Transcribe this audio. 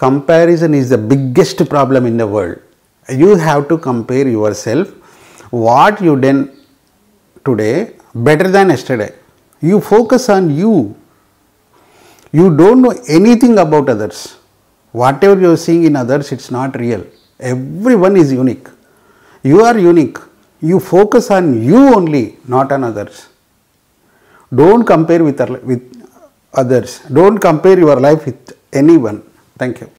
Comparison is the biggest problem in the world. You have to compare yourself, what you done today better than yesterday. You focus on you. You don't know anything about others. Whatever you are seeing in others, it's not real. Everyone is unique. You are unique. You focus on you only, not on others. Don't compare with others. Don't compare your life with anyone. Thank you.